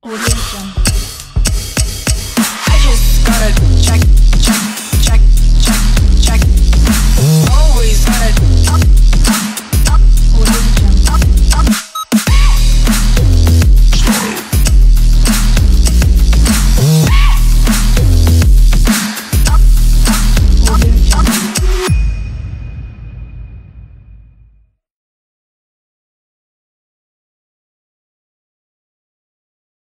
Audio Jungle.